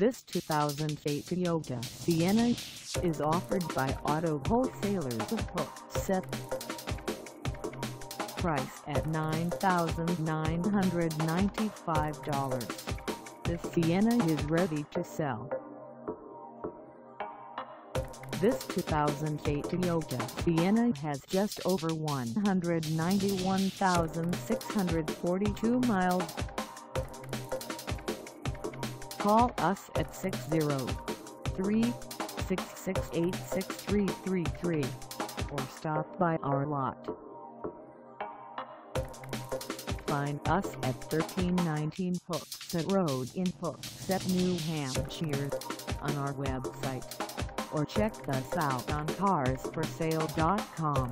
This 2008 Toyota Sienna is offered by Auto Wholesalers of Hooksett. Price at $9,995. The Sienna is ready to sell. This 2008 Toyota Sienna has just over 191,642 miles. Call us at 603-668-6333 or stop by our lot. Find us at 1319 Hooksett Road in Hooksett, New Hampshire, on our website, or check us out on carsforsale.com.